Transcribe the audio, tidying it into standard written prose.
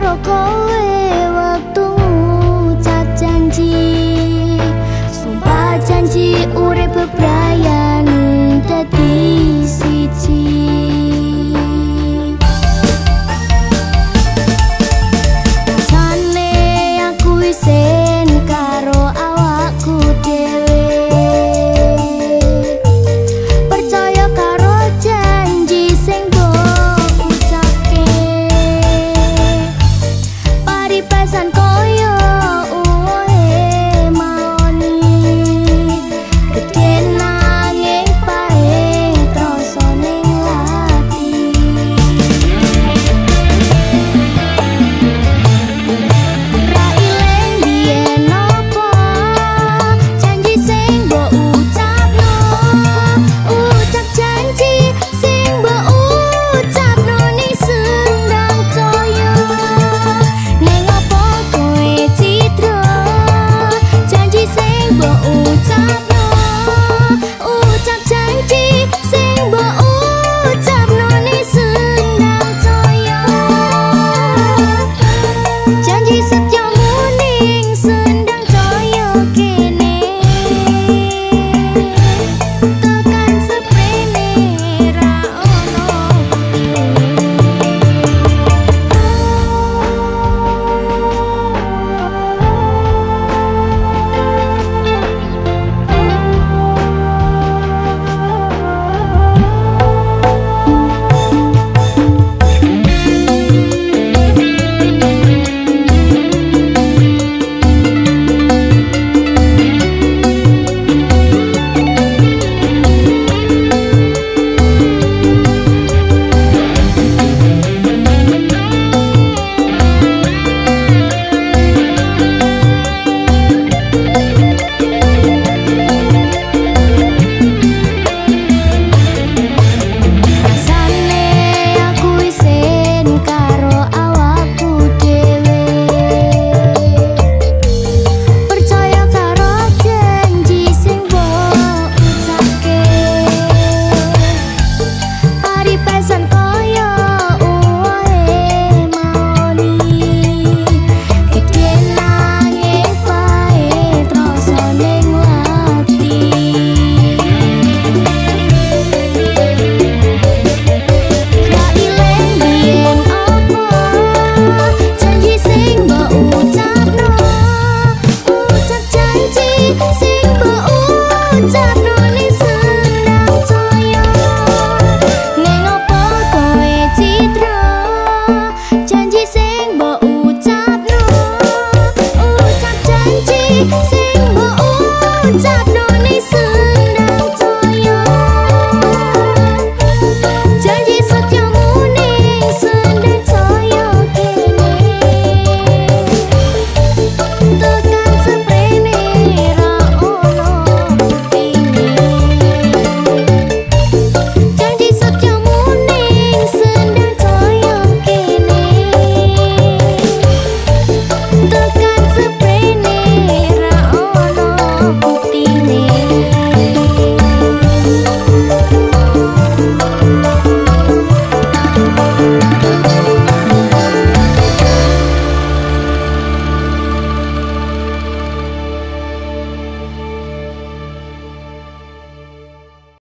karo kowe.